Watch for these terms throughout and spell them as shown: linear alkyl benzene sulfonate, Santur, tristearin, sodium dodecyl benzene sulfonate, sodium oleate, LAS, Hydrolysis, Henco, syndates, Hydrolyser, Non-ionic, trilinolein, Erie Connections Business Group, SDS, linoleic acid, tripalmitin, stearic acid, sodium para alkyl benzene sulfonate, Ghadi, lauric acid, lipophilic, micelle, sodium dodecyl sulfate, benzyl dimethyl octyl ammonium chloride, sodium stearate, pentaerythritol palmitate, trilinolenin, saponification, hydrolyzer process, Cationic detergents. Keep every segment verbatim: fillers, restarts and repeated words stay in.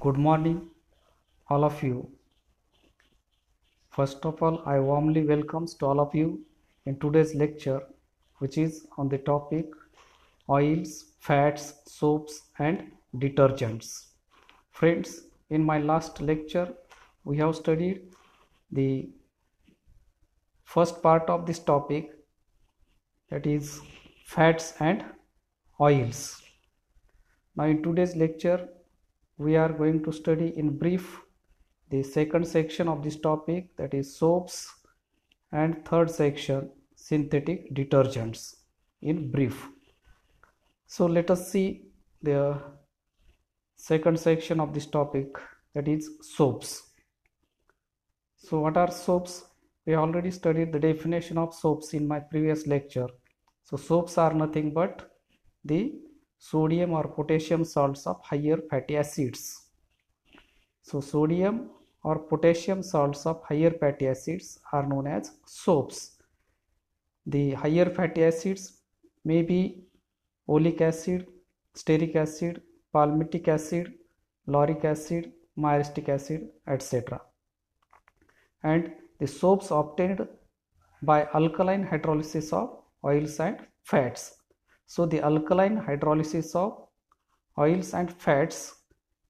Good morning, all of you. First of all, I warmly welcome to all of you in today's lecture, which is on the topic oils, fats, soaps, and detergents. Friends, in my last lecture, we have studied the first part of this topic, that is fats and oils. Now, in today's lecture, we are going to study in brief the second section of this topic, that is soaps, and third section, synthetic detergents, in brief. So let us see the second section of this topic, that is soaps. So what are soaps? We already studied the definition of soaps in my previous lecture. So soaps are nothing but the sodium or potassium salts of higher fatty acids. So sodium or potassium salts of higher fatty acids are known as soaps. The higher fatty acids may be oleic acid, stearic acid, palmitic acid, lauric acid, myristic acid, et cetera. And the soaps obtained by alkaline hydrolysis of oils and fats. So the alkaline hydrolysis of oils and fats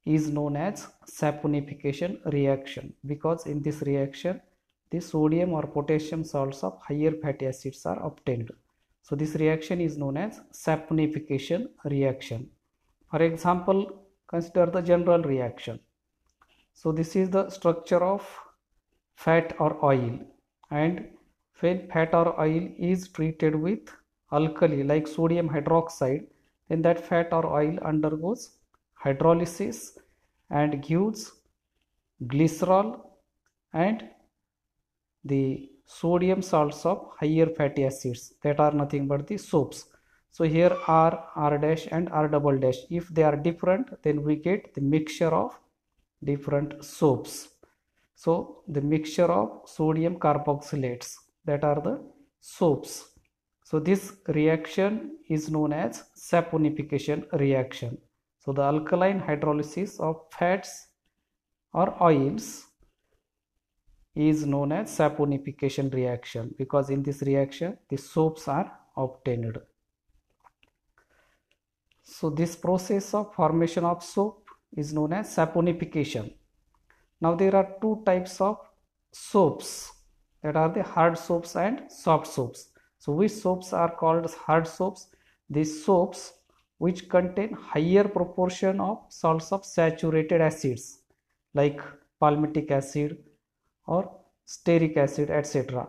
is known as saponification reaction, because in this reaction the sodium or potassium salts of higher fatty acids are obtained. So this reaction is known as saponification reaction. For example, consider the general reaction. So this is the structure of fat or oil, and when fat or oil is treated with alkali like sodium hydroxide, then that fat or oil undergoes hydrolysis and gives glycerol and the sodium salts of higher fatty acids, that are nothing but the soaps. So here R, R dash and R double dash, if they are different, then we get the mixture of different soaps. So the mixture of sodium carboxylates, that are the soaps. So this reaction is known as saponification reaction. So the alkaline hydrolysis of fats or oils is known as saponification reaction, because in this reaction the soaps are obtained. So this process of formation of soap is known as saponification. Now there are two types of soaps, that are the hard soaps and soft soaps. So which soaps are called hard soaps? These soaps which contain higher proportion of salts of saturated acids like palmitic acid or stearic acid, et cetera.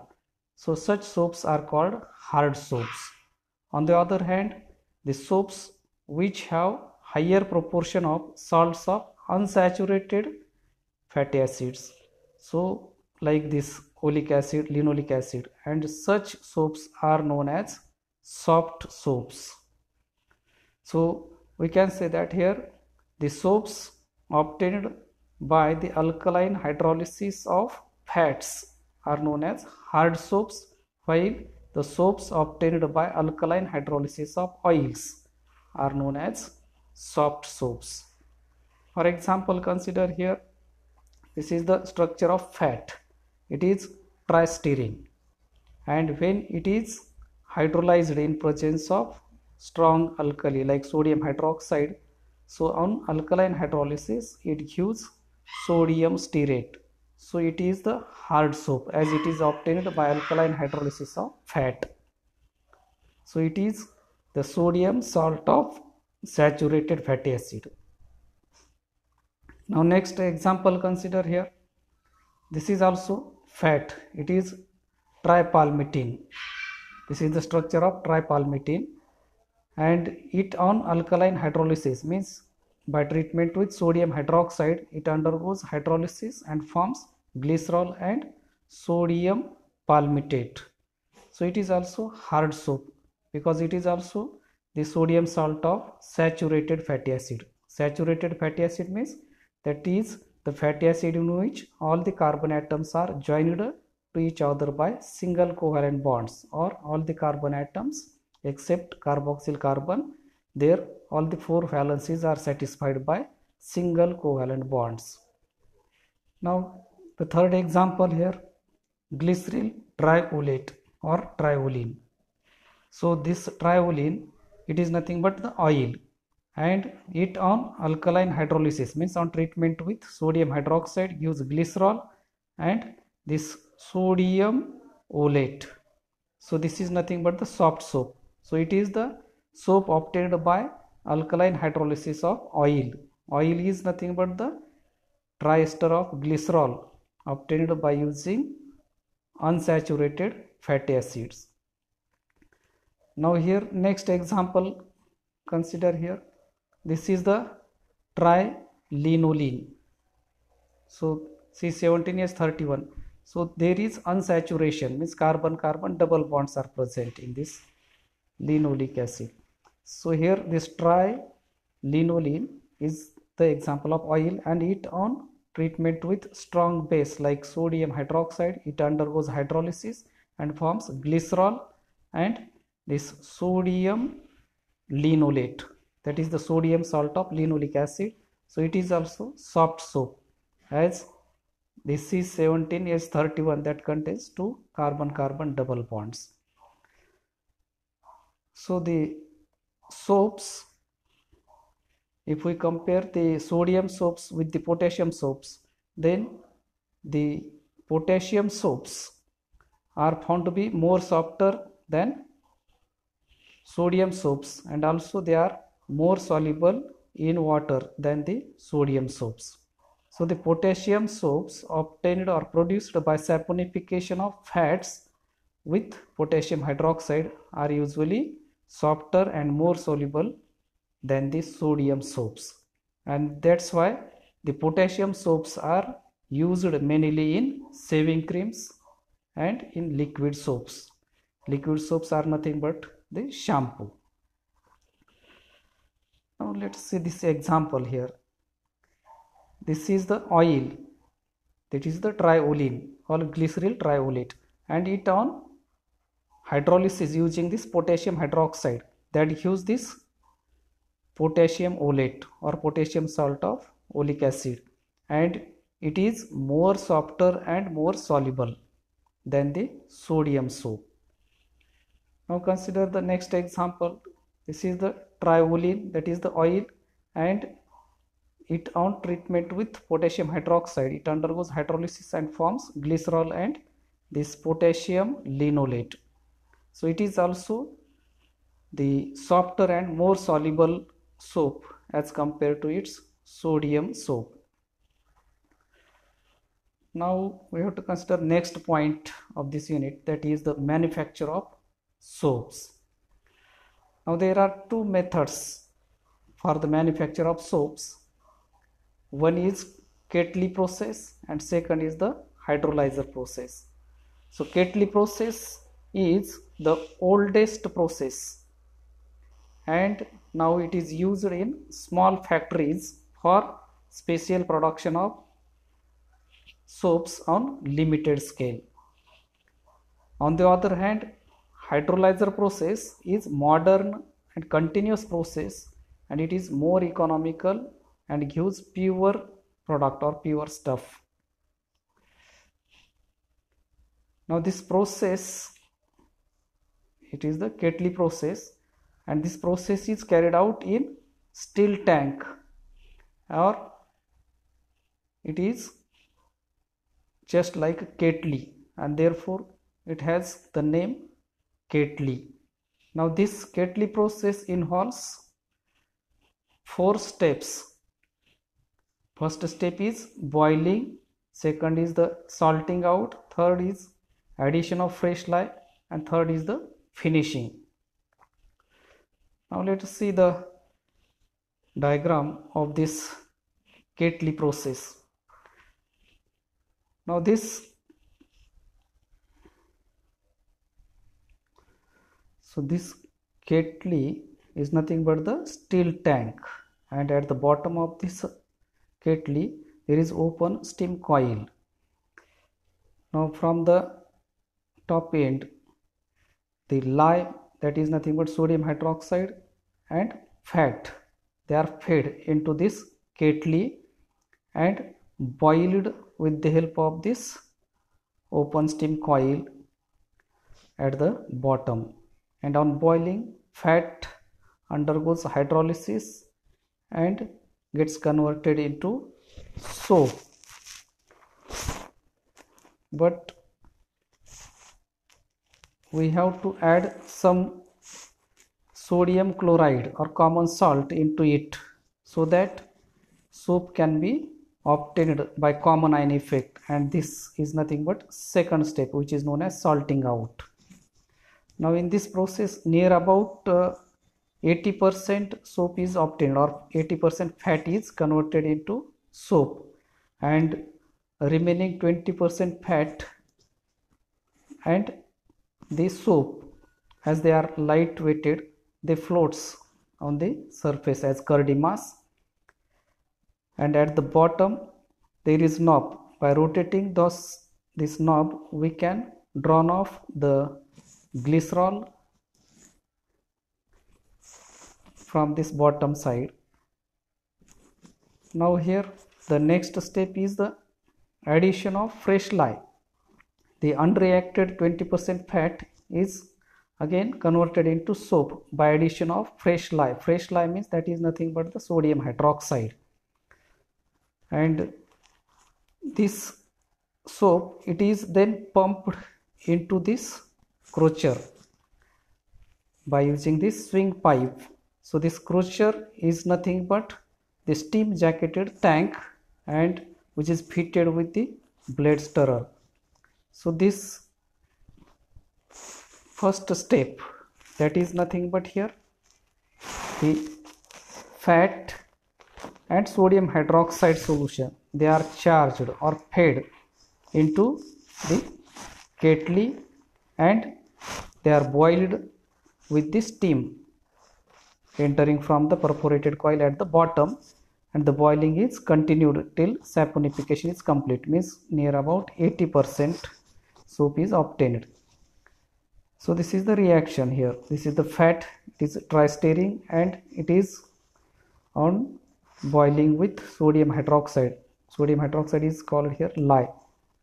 So such soaps are called hard soaps. On the other hand, the soaps which have higher proportion of salts of unsaturated fatty acids, so like this oleic acid, linoleic acid, and such soaps are known as soft soaps. So we can say that here the soaps obtained by the alkaline hydrolysis of fats are known as hard soaps, while the soaps obtained by alkaline hydrolysis of oils are known as soft soaps. For example, consider here, this is the structure of fat. It is tristearin, and when it is hydrolyzed in presence of strong alkali like sodium hydroxide, so on alkaline hydrolysis it gives sodium stearate. So it is the hard soap, as it is obtained by alkaline hydrolysis of fat. So it is the sodium salt of saturated fatty acid. Now next example consider here. This is also fat. It is tripalmitin. This is the structure of tripalmitin, and it on alkaline hydrolysis, means by treatment with sodium hydroxide, it undergoes hydrolysis and forms glycerol and sodium palmitate. So it is also hard soap, because it is also the sodium salt of saturated fatty acid. Saturated fatty acid means that is the fatty acid in which all the carbon atoms are joined to each other by single covalent bonds, or all the carbon atoms except carboxyl carbon, there all the four valencies are satisfied by single covalent bonds. Now the third example here, glyceryl trioleate or triolein. So this triolein, it is nothing but the oil, and it on alkaline hydrolysis, means on treatment with sodium hydroxide, gives glycerol and this sodium oleate. So this is nothing but the soft soap. So it is the soap obtained by alkaline hydrolysis of oil. Oil is nothing but the triester of glycerol obtained by using unsaturated fatty acids. Now here next example, consider here. This is the trilinolenin. So C seventeen H thirty-one. So there is unsaturation, means carbon-carbon double bonds are present in this linoleic acid. So here this trilinolein is the example of oil, and it on treatment with strong base like sodium hydroxide, it undergoes hydrolysis and forms glycerol and this sodium linoleate, that is the sodium salt of linoleic acid. So it is also soft soap, as this is C seventeen H thirty-one that contains two carbon-carbon double bonds. So the soaps, if we compare the sodium soaps with the potassium soaps, then the potassium soaps are found to be more softer than sodium soaps, and also they are more soluble in water than the sodium soaps. So the potassium soaps obtained or produced by saponification of fats with potassium hydroxide are usually softer and more soluble than the sodium soaps, and that's why the potassium soaps are used mainly in shaving creams and in liquid soaps. Liquid soaps are nothing but the shampoo. Now let's see this example here. This is the oil, that is the triolein or glyceryl trioleate, and it on hydrolysis using this potassium hydroxide that gives this potassium oleate or potassium salt of oleic acid, and it is more softer and more soluble than the sodium soap. Now consider the next example. This is the triolein, that is the oil, and it on treatment with potassium hydroxide, it undergoes hydrolysis and forms glycerol and this potassium linoleate. So it is also the softer and more soluble soap as compared to its sodium soap. Now we have to consider next point of this unit, that is the manufacture of soaps. Now there are two methods for the manufacture of soaps. One is Kettles process and second is the hydrolyzer process. So Kettles process is the oldest process, and now it is used in small factories for special production of soaps on limited scale. On the other hand, hydrolyzer process is modern and continuous process, and it is more economical and gives pure product or pure stuff. Now this process, it is the Kettles process, and this process is carried out in steel tank, or it is just like a kettle, and therefore it has the name kettle. Now this Kettles process involves four steps. First step is boiling, second is the salting out, third is addition of fresh lye, and third is the finishing. Now let us see the diagram of this Kettles process. Now this, so this kettle is nothing but the steel tank, and at the bottom of this kettle there is open steam coil. Now from the top end, the lye, that is nothing but sodium hydroxide, and fat, they are fed into this kettle and boiled with the help of this open steam coil at the bottom, and on boiling fat undergoes hydrolysis and gets converted into soap. But we have to add some sodium chloride or common salt into it so that soap can be obtained by common ion effect, and this is nothing but second step, which is known as salting out. Now in this process, near about uh, eighty percent soap is obtained, or eighty percent fat is converted into soap, and remaining twenty percent fat and the soap, as they are light weighted, they floats on the surface as curdy mass, and at the bottom there is knob. By rotating those, this knob, we can draw off the glycerol from this bottom side. Now here the next step is the addition of fresh lye. The unreacted twenty percent fat is again converted into soap by addition of fresh lye. Fresh lye means that is nothing but the sodium hydroxide, and this soap, it is then pumped into this crusher by using this swing pipe. So this crusher is nothing but the steam jacketed tank, and which is fitted with the blade stirrer. So this first step, that is nothing but here the fat and sodium hydroxide solution, they are charged or fed into the kettle and they are boiled with the steam entering from the perforated coil at the bottom, and the boiling is continued till saponification is complete, means near about eighty percent soap is obtained. So this is the reaction here. This is the fat, it is tristearin, and it is on boiling with sodium hydroxide. Sodium hydroxide is called here lye.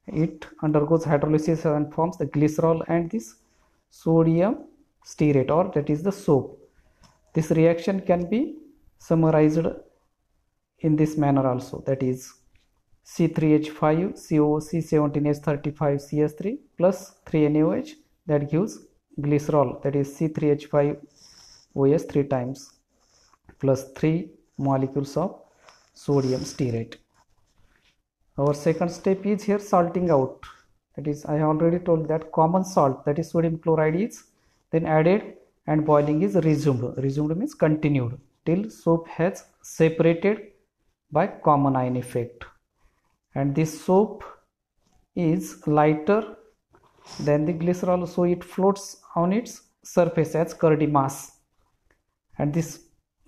It undergoes hydrolysis and forms the glycerol and this sodium stearate, or that is the soap. This reaction can be summarized in this manner also, that is C three H five C O C seventeen H thirty-five C S three plus three N O H, that gives glycerol, that is C three H five O S three times, plus three molecules of sodium stearate. Our second step is here salting out, that is I already told that common salt, that is sodium chloride, is then added and boiling is resumed. Resumed means continued till soap has separated by common ion effect, and this soap is lighter than the glycerol, so it floats on its surface as curdy mass, and this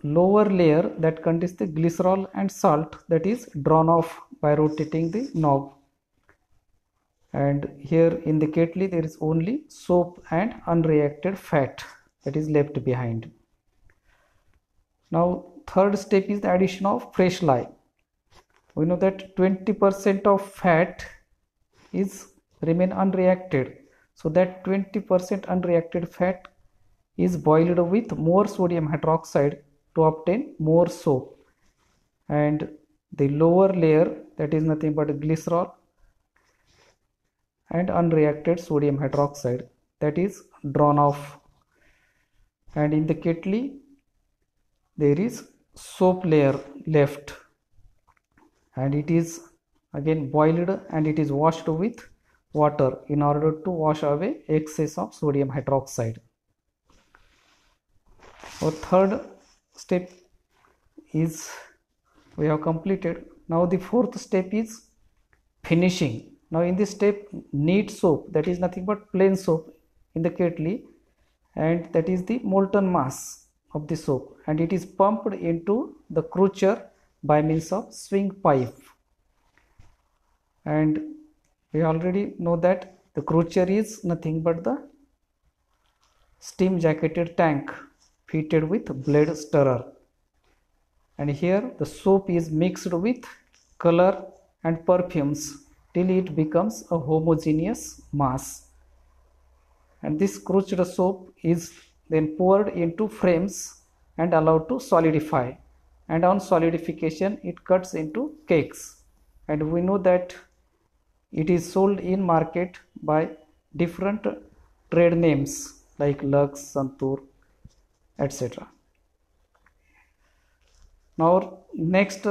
lower layer that contains the glycerol and salt, that is drawn off by rotating the knob, and here in the kettle there is only soap and unreacted fat that is left behind. Now third step is the addition of fresh lye. We know that twenty percent of fat is remain unreacted, so that twenty percent unreacted fat is boiled with more sodium hydroxide to obtain more soap, and the lower layer, that is nothing but glycerol and unreacted sodium hydroxide, that is drawn off, and in the kettle there is soap layer left, and it is again boiled and it is washed with water in order to wash away excess of sodium hydroxide. Our third step is we have completed. Now the fourth step is finishing. Now in this step, neat soap, that is nothing but plain soap in the kettle, and that is the molten mass of the soap, and it is pumped into the crusher by means of swing pipe, and we already know that the crusher is nothing but the steam jacketed tank fitted with blade stirrer, and here the soap is mixed with color and perfumes till it becomes a homogeneous mass, and this crushed soap is then poured into frames and allowed to solidify, and on solidification it cuts into cakes, and we know that it is sold in market by different trade names like Lux, Santur, et cetera. Now next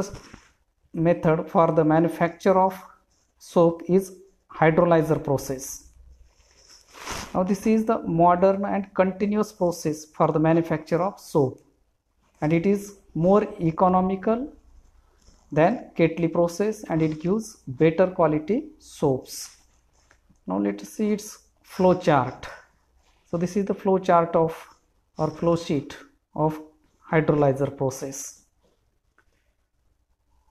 method for the manufacture of soap is hydrolyzer process. Now this is the modern and continuous process for the manufacture of soap, and it is more economical than Kettles process and it gives better quality soaps. Now let us see its flow chart. So this is the flow chart of or flow sheet of hydrolyzer process.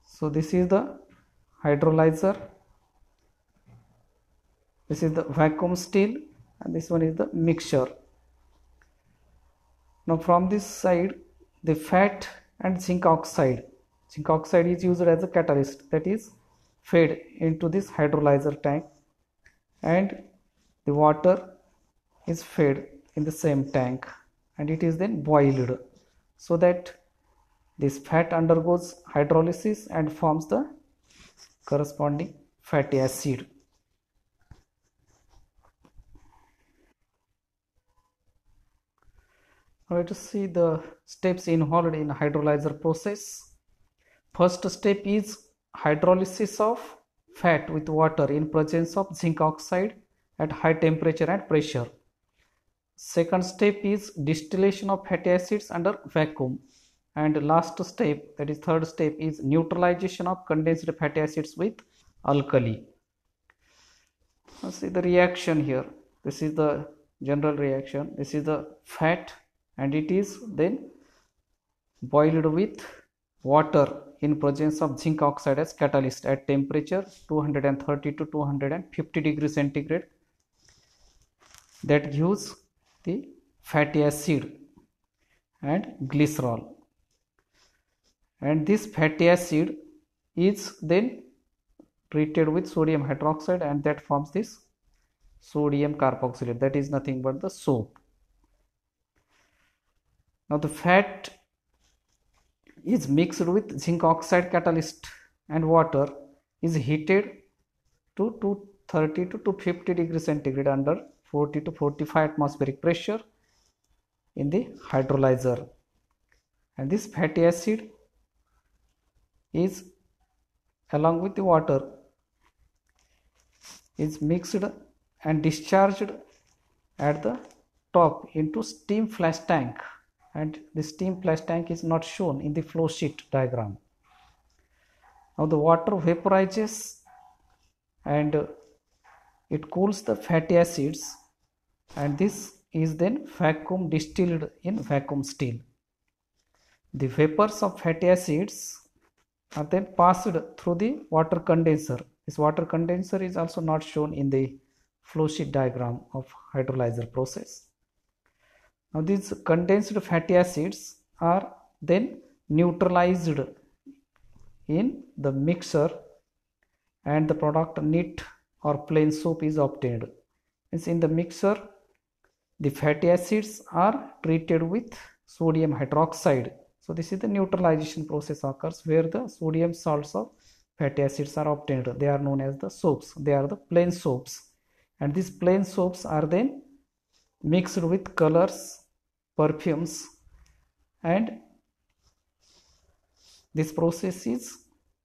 So this is the hydrolyzer, this is the vacuum still, and this one is the mixture. Now from this side the fat and zinc oxide, zinc oxide is used as a catalyst, that is fed into this hydrolyzer tank, and the water is fed in the same tank and it is then boiled so that this fat undergoes hydrolysis and forms the corresponding fatty acid. Now let us see the steps involved in hydrolyzer process. First step is hydrolysis of fat with water in presence of zinc oxide at high temperature and pressure. Second step is distillation of fatty acids under vacuum, and last step, that is third step, is neutralization of condensed fatty acids with alkali. Let's see the reaction here. This is the general reaction. This is the fat and it is then boiled with water in presence of zinc oxide as catalyst at temperature two hundred thirty to two hundred fifty degrees centigrade. That gives the fatty acid and glycerol, and this fatty acid is then treated with sodium hydroxide and that forms this sodium carboxylate, that is nothing but the soap. Now the fat is mixed with zinc oxide catalyst and water is heated to two thirty to two fifty degrees centigrade under forty to forty-five atmospheric pressure in the hydrolyzer, and this fatty acid is along with the water is mixed and discharged at the top into steam flash tank, and the steam flash tank is not shown in the flow sheet diagram. Now the water vaporizes and it cools the fatty acids, and this is then vacuum distilled in vacuum still. The vapors of fatty acids are then passed through the water condenser. This water condenser is also not shown in the flow sheet diagram of hydrolyzer process. Now these condensed fatty acids are then neutralized in the mixer and the product neat or plain soap is obtained. Means in the mixer the fatty acids are treated with sodium hydroxide. So this is the neutralization process occurs where the sodium salts of fatty acids are obtained. They are known as the soaps. They are the plain soaps, and these plain soaps are then mixed with colors, perfumes, and this process is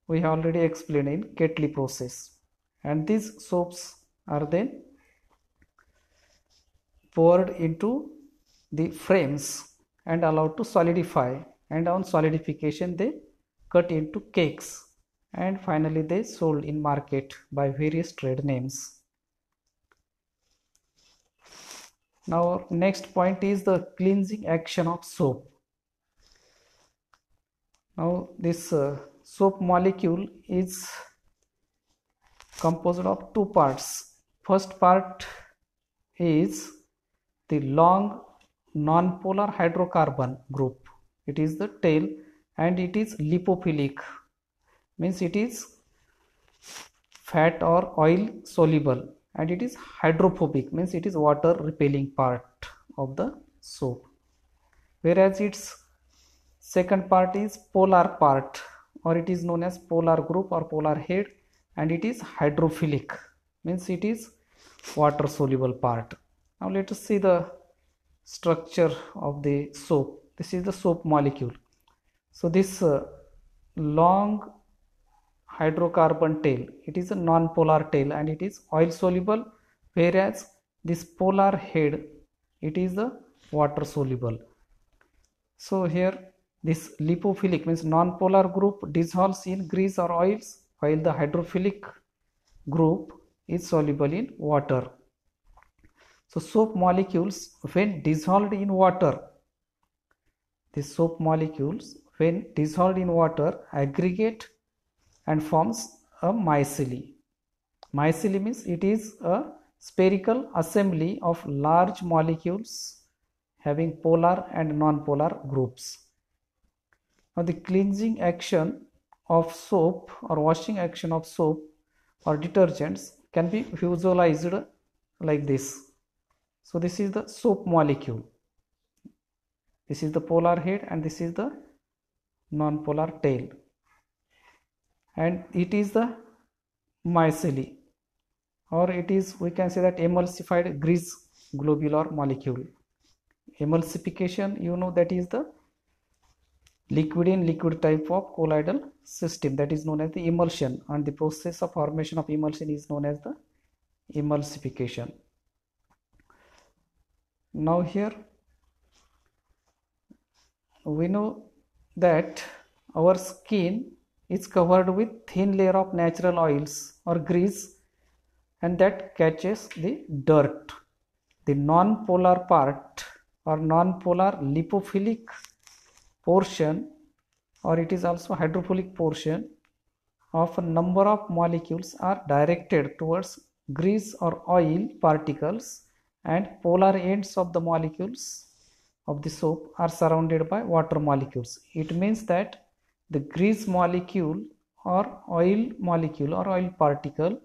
we have already explained in Kettles process, and these soaps are then poured into the frames and allowed to solidify, and on solidification they cut into cakes and finally they sold in market by various trade names. Now our next point is the cleansing action of soap. Now this uh, soap molecule is composed of two parts. First part is the long non-polar hydrocarbon group, it is the tail, and it is lipophilic, means it is fat or oil soluble, and it is hydrophobic, means it is water repelling part of the soap. Whereas its second part is polar part, or it is known as polar group or polar head, and it is hydrophilic, means it is water soluble part. Now let us see the structure of the soap. This is the soap molecule. So this uh, long hydrocarbon tail, it is a non-polar tail and it is oil soluble, whereas this polar head, it is the water soluble. So here this lipophilic, means non-polar group, dissolves in grease or oils, while the hydrophilic group is soluble in water. So soap molecules when dissolved in water, the soap molecules when dissolved in water aggregate and forms a micelle. Micelle means it is a spherical assembly of large molecules having polar and non-polar groups. Now the cleansing action of soap or washing action of soap or detergents can be visualized like this. So this is the soap molecule. This is the polar head and this is the non-polar tail. And it is the micelle, or it is, we can say that, emulsified grease globule or molecule. Emulsification, you know, that is the liquid in liquid type of colloidal system, that is known as the emulsion, and the process of formation of emulsion is known as the emulsification. Now here we know that our skin is covered with thin layer of natural oils or grease, and that catches the dirt. The non-polar part or non-polar lipophilic portion, or it is also hydrophilic portion, of a number of molecules are directed towards grease or oil particles, and polar ends of the molecules of the soap are surrounded by water molecules. It means that the grease molecule or oil molecule or oil particle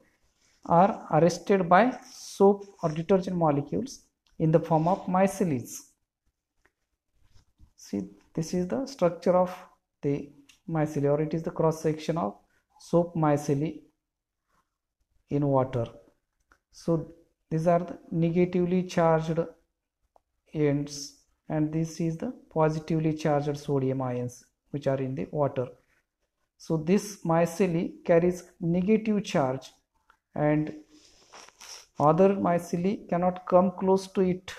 are arrested by soap or detergent molecules in the form of micelle. See, this is the structure of the micelle, or it is the cross section of soap micelle in water. So these are the negatively charged ends, and this is the positively charged sodium ions which are in the water. So this micelle carries negative charge, and other micelle cannot come close to it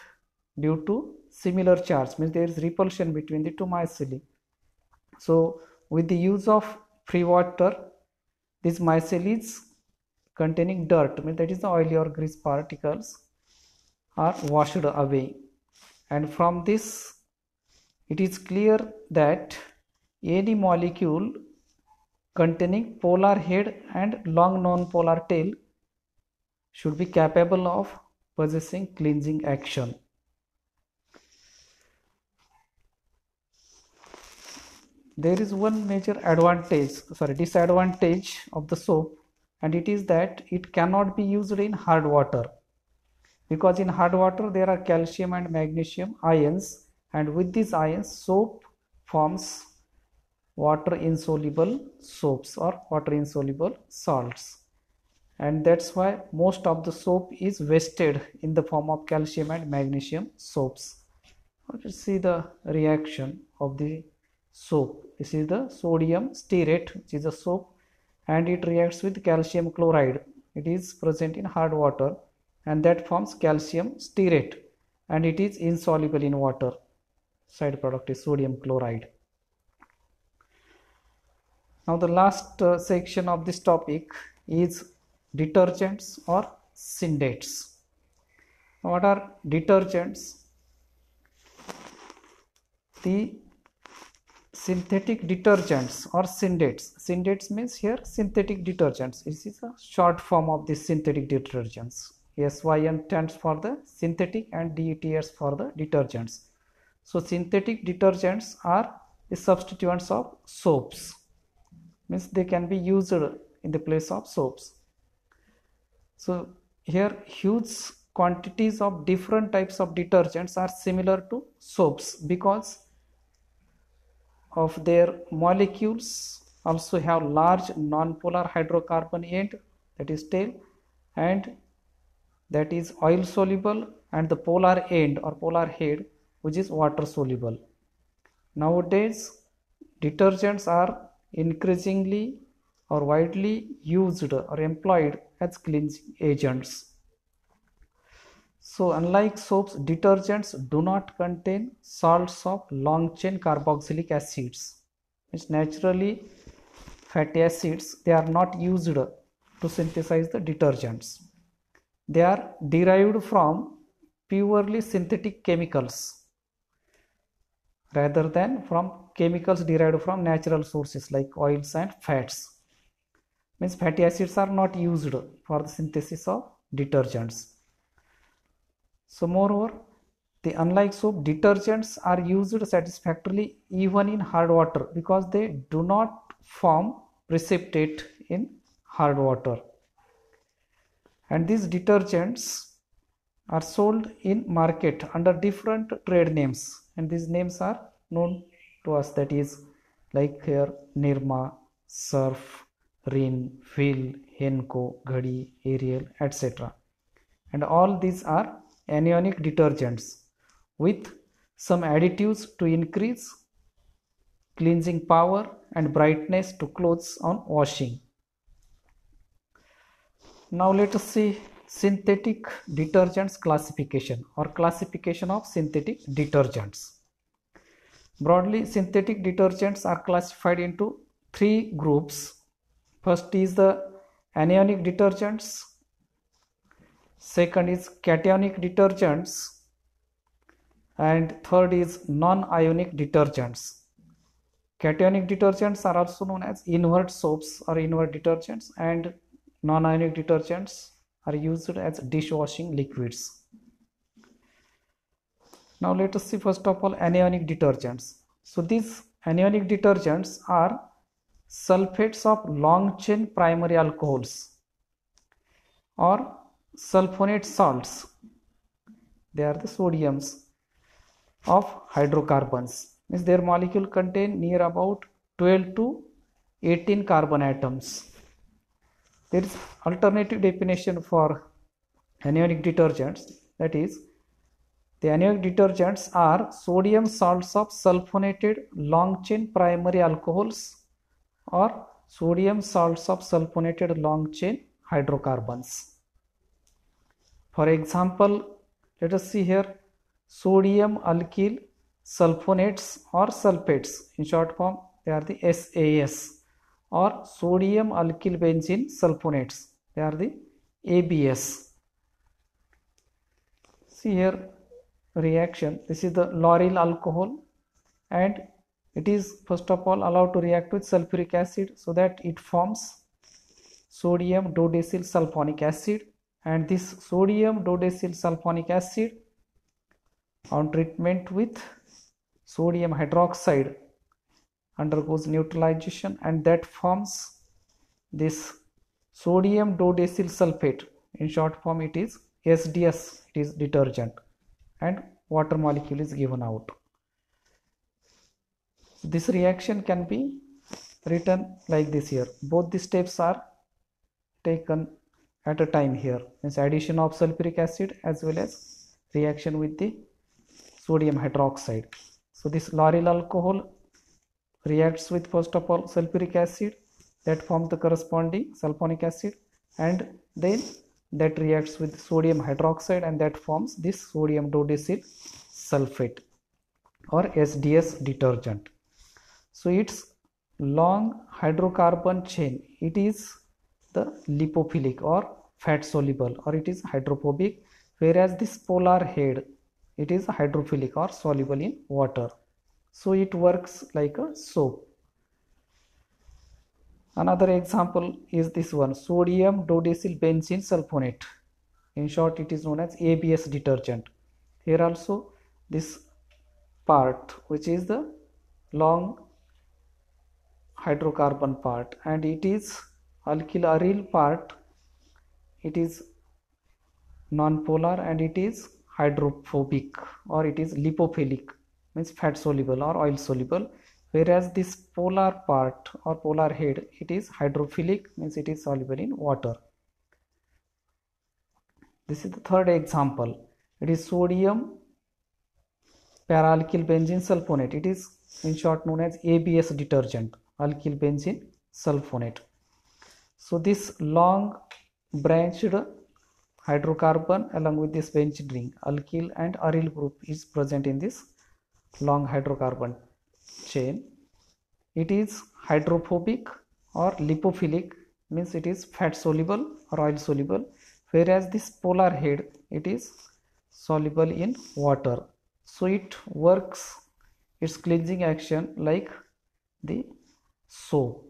due to similar charge, means there is repulsion between the two micelle. So with the use of free water, these micelle containing dirt, means that is the oily or grease particles, are washed away. And from this it is clear that any molecule containing polar head and long non-polar tail should be capable of possessing cleansing action. There is one major advantage, sorry, disadvantage of the soap, and it is that it cannot be used in hard water, because in hard water there are calcium and magnesium ions, and with these ions soap forms water insoluble soaps or water insoluble salts, and that's why most of the soap is wasted in the form of calcium and magnesium soaps. Let's see the reaction of the soap. This is the sodium stearate, which is a soap, and it reacts with calcium chloride. It is present in hard water, and that forms calcium stearate, and it is insoluble in water. Side product is sodium chloride. Now the last uh, section of this topic is detergents or syndates. What are detergents? The synthetic detergents or syndates. Syndates means here synthetic detergents. This is a short form of the synthetic detergents. S Y N stands for the synthetic and D E T S for the detergents. So synthetic detergents are is substituents of soaps, means they can be used in the place of soaps. So here huge quantities of different types of detergents are similar to soaps because of their molecules also have large nonpolar hydrocarbon end, that is tail, and that is oil soluble, and the polar end or polar head which is water soluble. Nowadays detergents are increasingly or widely used or employed as cleansing agents. So unlike soaps, detergents do not contain salts of long chain carboxylic acids, which naturally fatty acids, they are not used to synthesize the detergents. They are derived from purely synthetic chemicals rather than from chemicals derived from natural sources like oils and fats. Means fatty acids are not used for the synthesis of detergents. So moreover, the unlike soap, detergents are used satisfactorily even in hard water because they do not form precipitate in hard water. And these detergents are sold in market under different trade names, and these names are known to us, that is like here Nirma, Surf, Rin, Phil, Henco, Ghadi, Ariel, et cetera. And all these are anionic detergents with some additives to increase cleansing power and brightness to clothes on washing. Now let us see synthetic detergents classification or classification of synthetic detergents. Broadly, synthetic detergents are classified into three groups. First is the anionic detergents, second is cationic detergents, and third is non-ionic detergents. Cationic detergents are also known as invert soaps or invert detergents, and non-ionic detergents are used as dishwashing liquids. Now let us see first of all anionic detergents. So these anionic detergents are sulfates of long chain primary alcohols or sulfonate salts, they are the sodiums of hydrocarbons, means their molecule contain near about twelve to eighteen carbon atoms. There is alternative definition for anionic detergents, that is the anionic detergents are sodium salts of sulfonated long chain primary alcohols or sodium salts of sulfonated long chain hydrocarbons. For example, let us see here sodium alkyl sulfonates or sulfates, in short form they are the S A S, or sodium alkyl benzene sulfonates, they are the A B S. See here reaction, this is the lauryl alcohol, and it is first of all allowed to react with sulfuric acid so that it forms sodium dodecyl sulfonic acid, and this sodium dodecyl sulfonic acid on treatment with sodium hydroxide undergoes neutralization, and that forms this sodium dodecyl sulfate, in short form it is S D S, it is detergent, and water molecule is given out. This reaction can be written like this here. Both the steps are taken at a time here, means addition of sulfuric acid as well as reaction with the sodium hydroxide. So this lauryl alcohol reacts with first of all sulfuric acid, that forms the corresponding sulfonic acid, and then that reacts with sodium hydroxide and that forms this sodium dodecyl sulfate or S D S detergent. So its long hydrocarbon chain, it is the lipophilic or fat soluble, or it is hydrophobic, whereas this polar head, it is hydrophilic or soluble in water. So it works like a soap. Another example is this one, sodium dodecyl benzene sulfonate, in short it is known as A B S detergent. Here also this part which is the long hydrocarbon part, and it is alkyl aryl part, it is nonpolar and it is hydrophobic or it is lipophilic, means fat soluble or oil soluble, whereas this polar part or polar head, it is hydrophilic, means it is soluble in water. This is the third example. It is sodium para alkyl benzene sulfonate. It is in short known as A B S detergent, alkyl benzene sulfonate. So this long branched hydrocarbon along with this bench ring, alkyl and aryl group is present in this long hydrocarbon chain. It is hydrophobic or lipophilic, means it is fat soluble or oil soluble, whereas this polar head, it is soluble in water. So it works its cleansing action like the soap.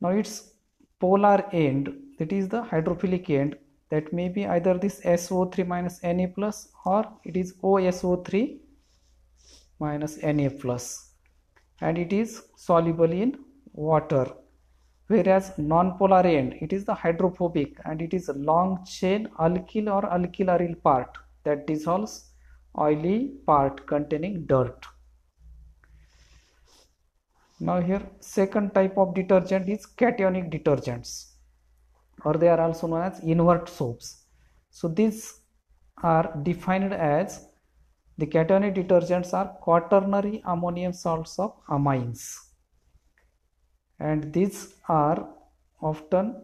Now its polar end, that is the hydrophilic end, that may be either this S O three minus Na plus or it is O S O three minus Na plus, and it is soluble in water. Whereas non-polar end, it is the hydrophobic and it is a long chain alkyl or alkyl aryl part that dissolves oily part containing dirt. Now here second type of detergent is cationic detergents, or they are also known as invert soaps. So these are defined as, the cationic detergents are quaternary ammonium salts of amines, and these are often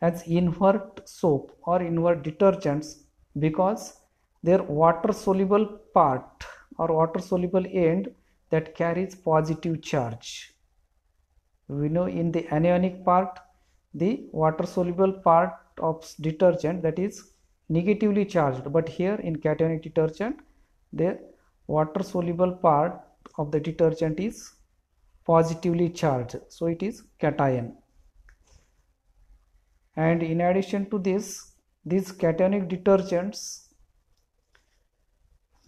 as invert soap or invert detergents because their water soluble part or water soluble end that carries positive charge. We know in the anionic part, the water soluble part of detergent that is negatively charged, but here in cationic detergent, the water soluble part of the detergent is positively charged, so it is cation. And in addition to this, these cationic detergents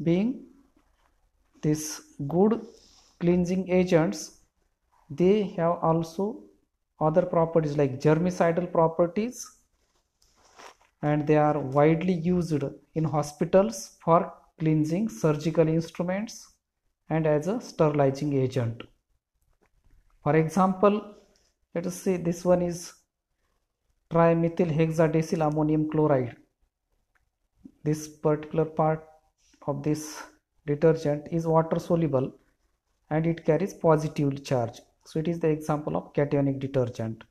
being these good cleansing agents, they have also other properties like germicidal properties, and they are widely used in hospitals for cleansing surgical instruments and as a sterilizing agent. For example, let us say this one is trimethyl hexadecyl ammonium chloride. This particular part of this detergent is water soluble and it carries positive charge, so it is the example of cationic detergent,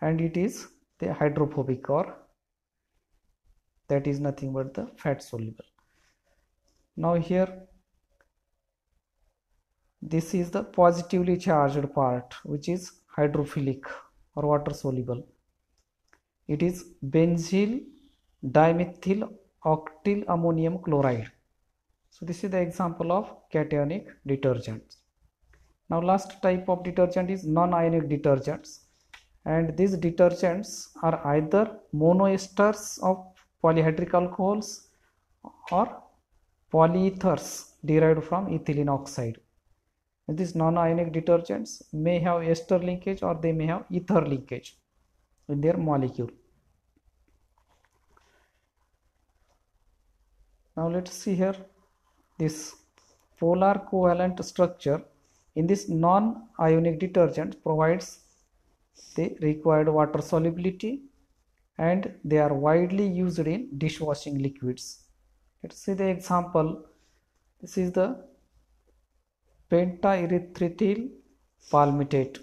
and it is the hydrophobic, or that is nothing but the fat soluble. Now here this is the positively charged part, which is hydrophilic or water soluble. It is benzyl dimethyl octyl ammonium chloride. So this is the example of cationic detergents. Now last type of detergent is non-ionic detergents, and these detergents are either monoesters of polyhydric alcohols or polyethers derived from ethylene oxide. And these non-ionic detergents may have ester linkage or they may have ether linkage in their molecule. Now let's see here this polar covalent structure in this non-ionic detergent provides the required water solubility, and they are widely used in dishwashing liquids. Let's see the example. This is the pentaerythritol palmitate.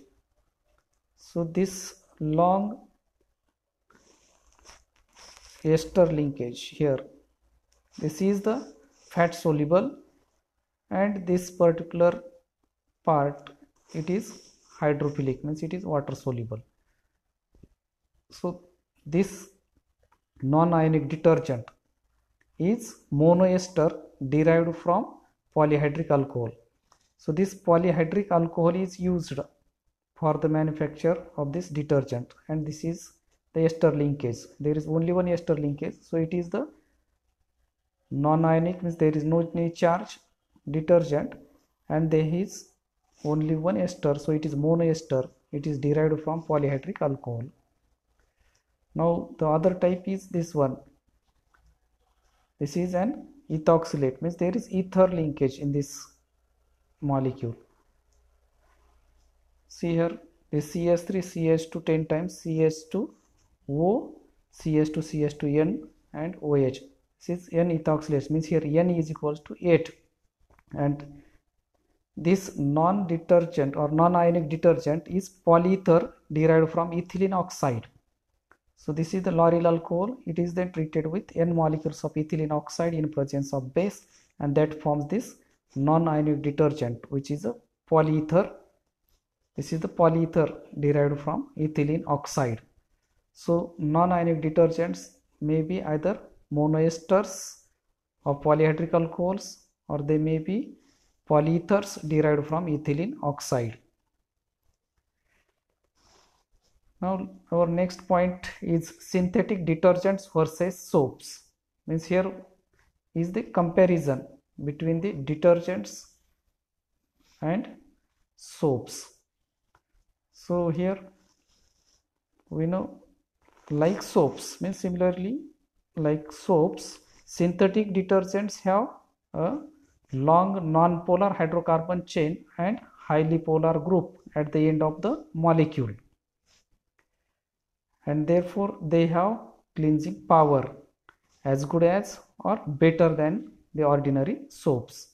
So this long ester linkage here, this is the fat soluble, and this particular part, it is hydrophilic, means it is water soluble. So this non-ionic detergent is monoester derived from polyhydric alcohol. So this polyhydric alcohol is used for the manufacture of this detergent, and this is the ester linkage. There is only one ester linkage, so it is the non-ionic, means there is no charge detergent, and there is only one ester, so it is monoester. It is derived from polyhydric alcohol. Now the other type is this one. This is an ethoxylate, means there is ether linkage in this molecule. See here, this C H three C H two ten times, C H two O, C H two C H two N and O H. This is N ethoxylate, means here N is equals to eight. And this non-detergent or non-ionic detergent is polyether derived from ethylene oxide. So this is the lauryl alcohol. It is then treated with N molecules of ethylene oxide in presence of base, and that forms this non-ionic detergent, which is a polyether. This is the polyether derived from ethylene oxide. So non-ionic detergents may be either monoesters or polyhydric alcohols, or they may be polyethers derived from ethylene oxide. Now our next point is synthetic detergents versus soaps. Means here is the comparison between the detergents and soaps. So here we know, like soaps, means similarly like soaps, synthetic detergents have a long non-polar hydrocarbon chain and highly polar group at the end of the molecule, and therefore they have cleansing power as good as or better than the ordinary soaps.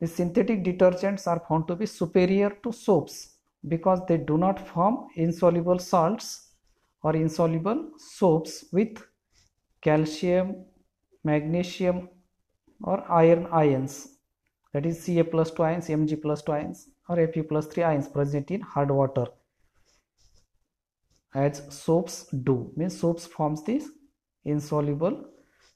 The synthetic detergents are found to be superior to soaps because they do not form insoluble salts or insoluble soaps with calcium, magnesium or iron ions, that is C A plus two ions, M G plus two ions or F E plus three ions present in hard water, as soaps do. Means soaps forms these insoluble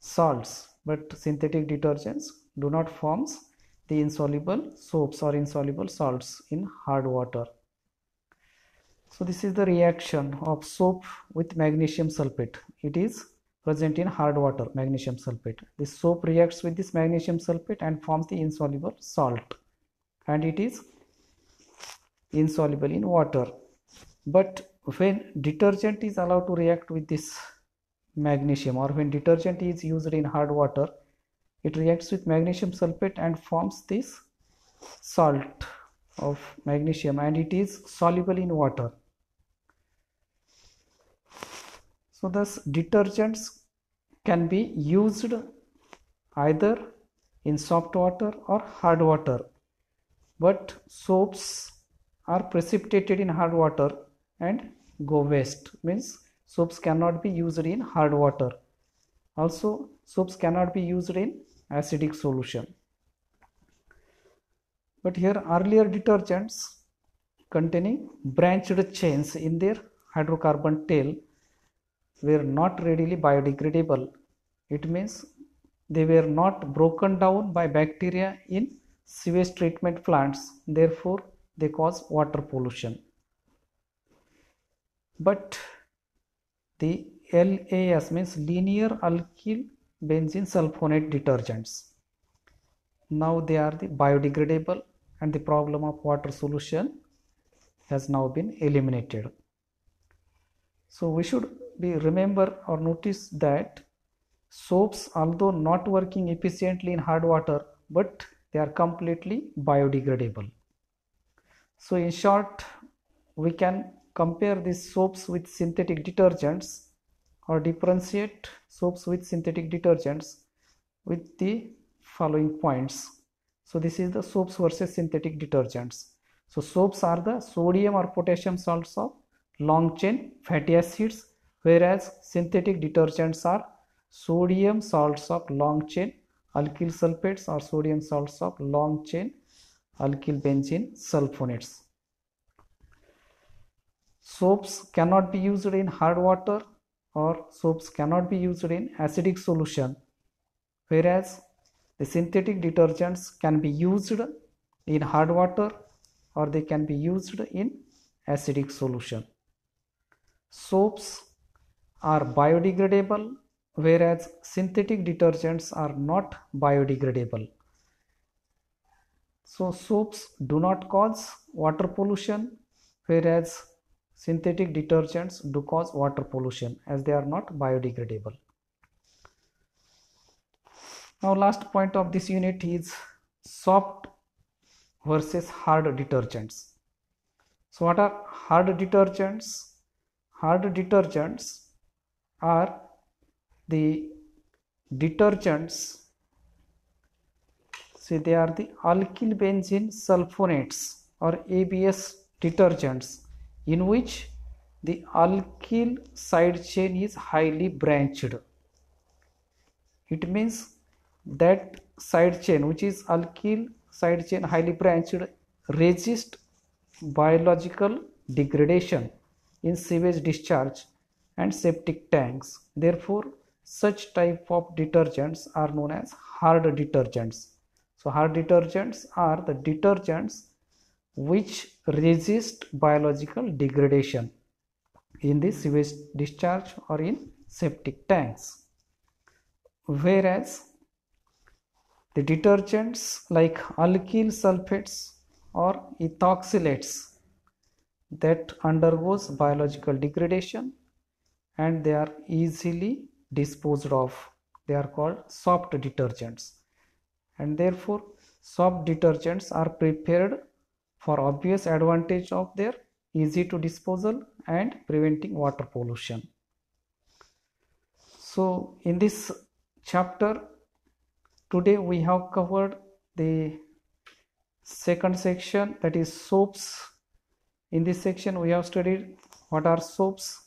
salts, but synthetic detergents do not forms the insoluble soaps or insoluble salts in hard water. So this is the reaction of soap with magnesium sulfate. It is present in hard water, magnesium sulfate. This soap reacts with this magnesium sulfate and forms the insoluble salt, and it is insoluble in water. But when detergent is allowed to react with this magnesium, or when detergent is used in hard water, it reacts with magnesium sulfate and forms this salt of magnesium, and it is soluble in water. So thus detergents can be used either in soft water or hard water, but soaps are precipitated in hard water and go waste. Means soaps cannot be used in hard water. Also soaps cannot be used in acidic solution. But here earlier detergents containing branched chains in their hydrocarbon tail were not readily biodegradable. It means they were not broken down by bacteria in sewage treatment plants, therefore they cause water pollution. But the L A S, means linear alkyl benzene sulfonate detergents, now they are the biodegradable, and the problem of water solution has now been eliminated. So we should be remember or notice that soaps, although not working efficiently in hard water, but they are completely biodegradable. So in short, we can compare these soaps with synthetic detergents, or differentiate soaps with synthetic detergents with the following points. So this is the soaps versus synthetic detergents. So soaps are the sodium or potassium salts of long chain fatty acids, whereas synthetic detergents are sodium salts of long chain alkyl sulfates or sodium salts of long chain alkyl benzene sulfonates. Soaps cannot be used in hard water, or soaps cannot be used in acidic solution, whereas the synthetic detergents can be used in hard water or they can be used in acidic solution. Soaps are biodegradable, whereas synthetic detergents are not biodegradable. So soaps do not cause water pollution, whereas synthetic detergents do cause water pollution as they are not biodegradable. Now last point of this unit is soft versus hard detergents. So what are hard detergents? Hard detergents are the detergents, see they are the alkyl benzene sulfonates or A B S detergents in which the alkyl side chain is highly branched. It means that side chain which is alkyl side chain highly branched resist biological degradation in sewage discharge and septic tanks. Therefore such type of detergents are known as hard detergents. So hard detergents are the detergents which resist biological degradation in the sewage discharge or in septic tanks, whereas the detergents like alkyl sulfates or ethoxylates that undergoes biological degradation and they are easily disposed of, they are called soft detergents, and therefore soft detergents are prepared for obvious advantage of their easy to disposal and preventing water pollution. So in this chapter today we have covered the second section, that is soaps. In this section we have studied what are soaps,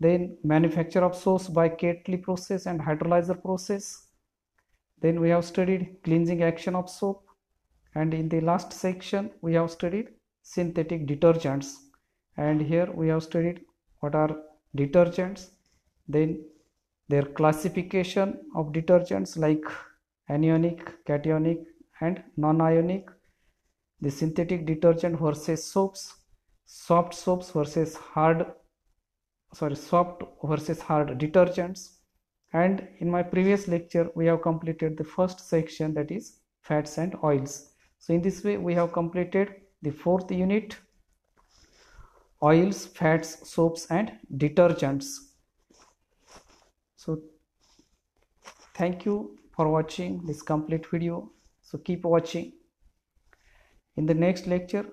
then manufacture of soaps by Kettles process and hydrolyzer process, then we have studied cleansing action of soap, and in the last section we have studied synthetic detergents, and here we have studied what are detergents, then their classification of detergents like anionic, cationic and non-ionic, the synthetic detergent versus soaps, soft soaps versus hard sorry soft versus hard detergents, and in my previous lecture we have completed the first section, that is fats and oils. So in this way we have completed the fourth unit, oils, fats, soaps and detergents. So thank you for watching this complete video. So keep watching. In the next lecture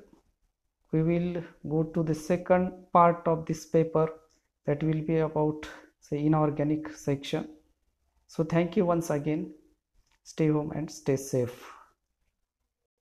we will go to the second part of this paper, that will be about say inorganic section. So thank you once again. Stay home and stay safe.